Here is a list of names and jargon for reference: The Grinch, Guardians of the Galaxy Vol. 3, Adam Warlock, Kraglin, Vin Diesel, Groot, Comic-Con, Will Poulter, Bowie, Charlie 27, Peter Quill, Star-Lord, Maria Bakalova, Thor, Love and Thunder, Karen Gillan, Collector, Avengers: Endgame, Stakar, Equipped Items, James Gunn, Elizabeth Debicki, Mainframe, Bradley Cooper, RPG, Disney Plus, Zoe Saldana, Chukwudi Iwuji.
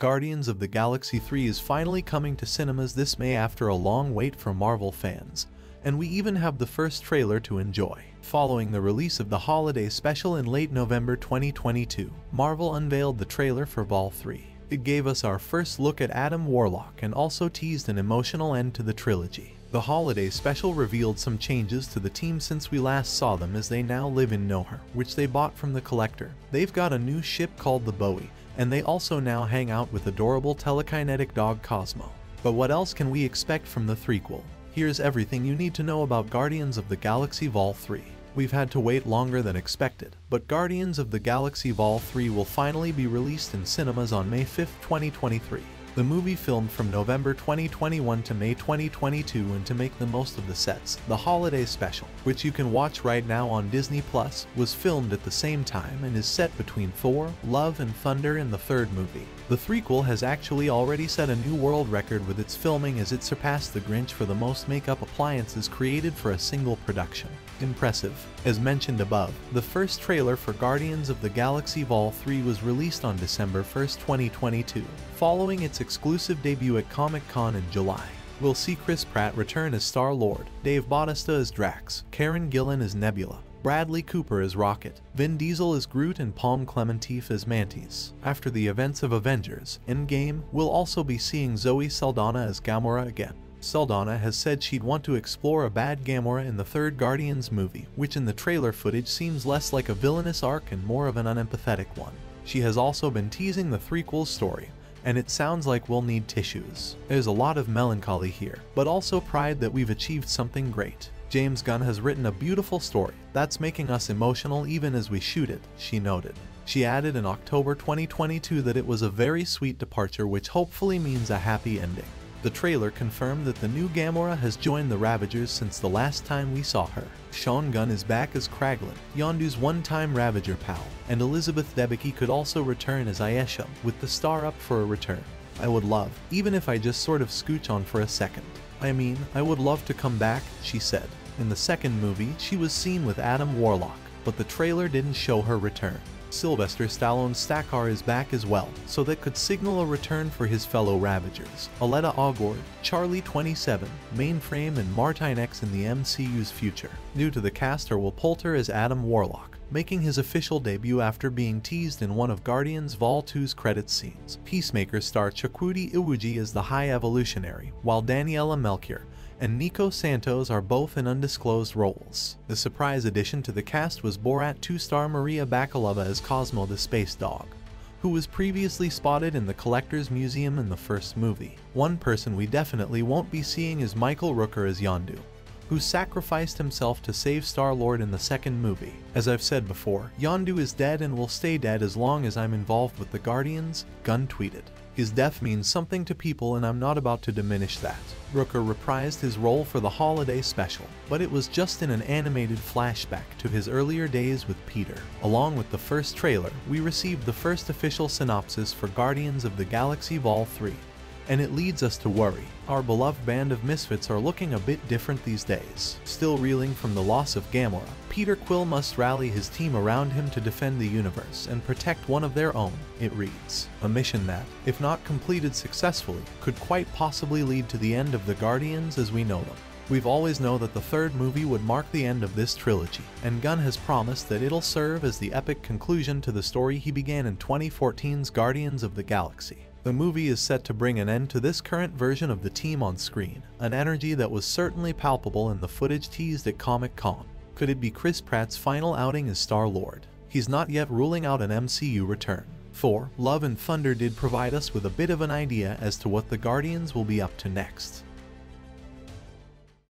Guardians of the Galaxy 3 is finally coming to cinemas this May after a long wait for Marvel fans, and we even have the first trailer to enjoy. Following the release of the holiday special in late November 2022, Marvel unveiled the trailer for Vol 3. It gave us our first look at Adam Warlock and also teased an emotional end to the trilogy. The holiday special revealed some changes to the team since we last saw them, as they now live in Knowhere, which they bought from the Collector. They've got a new ship called the Bowie, and they also now hang out with adorable telekinetic dog Cosmo. But what else can we expect from the threequel? Here's everything you need to know about Guardians of the Galaxy Vol 3. We've had to wait longer than expected, but Guardians of the Galaxy Vol 3 will finally be released in cinemas on May 5, 2023. The movie filmed from November 2021 to May 2022, and to make the most of the sets, the holiday special, which you can watch right now on Disney Plus, was filmed at the same time and is set between Thor, Love and Thunder and the third movie. The threequel has actually already set a new world record with its filming, as it surpassed The Grinch for the most makeup appliances created for a single production. Impressive. As mentioned above, the first trailer for Guardians of the Galaxy Vol 3 was released on December 1, 2022, following its exclusive debut at Comic-Con in July. We'll see Chris Pratt return as Star-Lord, Dave Bautista as Drax, Karen Gillan as Nebula, Bradley Cooper as Rocket, Vin Diesel as Groot and Pom Klementieff as Mantis. After the events of Avengers: Endgame, we'll also be seeing Zoe Saldana as Gamora again. Saldana has said she'd want to explore a bad Gamora in the third Guardians movie, which in the trailer footage seems less like a villainous arc and more of an unempathetic one. She has also been teasing the threequel's story, and it sounds like we'll need tissues. There's a lot of melancholy here, but also pride that we've achieved something great. James Gunn has written a beautiful story that's making us emotional even as we shoot it, she noted. She added in October 2022 that it was a very sweet departure, which hopefully means a happy ending. The trailer confirmed that the new Gamora has joined the Ravagers since the last time we saw her. Sean Gunn is back as Kraglin, Yondu's one-time Ravager pal, and Elizabeth Debicki could also return as Ayesha, with the star up for a return. I would love, even if I just sort of scooch on for a second. I mean, I would love to come back, she said. In the second movie, she was seen with Adam Warlock, but the trailer didn't show her return. Sylvester Stallone's Stakar is back as well, so that could signal a return for his fellow Ravagers. Aleta Awgord, Charlie 27, Mainframe and Martine X in the MCU's future. New to the cast are Will Poulter as Adam Warlock, making his official debut after being teased in one of Guardians Vol 2's credits scenes. Peacemaker star Chukwudi Iwuji is the High Evolutionary, while Daniela Melchior and Nico Santos are both in undisclosed roles. The surprise addition to the cast was Borat 2 star Maria Bakalova as Cosmo the Space Dog, who was previously spotted in the Collector's Museum in the first movie. One person we definitely won't be seeing is Michael Rooker as Yondu, who sacrificed himself to save Star-Lord in the second movie. As I've said before, Yondu is dead and will stay dead as long as I'm involved with the Guardians, Gunn tweeted. His death means something to people, and I'm not about to diminish that. Rooker reprised his role for the holiday special, but it was just in an animated flashback to his earlier days with Peter. Along with the first trailer, we received the first official synopsis for Guardians of the Galaxy Vol 3, and it leads us to worry. Our beloved band of misfits are looking a bit different these days. Still reeling from the loss of Gamora, Peter Quill must rally his team around him to defend the universe and protect one of their own, it reads. A mission that, if not completed successfully, could quite possibly lead to the end of the Guardians as we know them. We've always known that the third movie would mark the end of this trilogy, and Gunn has promised that it'll serve as the epic conclusion to the story he began in 2014's Guardians of the Galaxy. The movie is set to bring an end to this current version of the team on screen, an energy that was certainly palpable in the footage teased at Comic-Con. Could it be Chris Pratt's final outing as Star-Lord? He's not yet ruling out an MCU return. Thor: Love and Thunder did provide us with a bit of an idea as to what the Guardians will be up to next.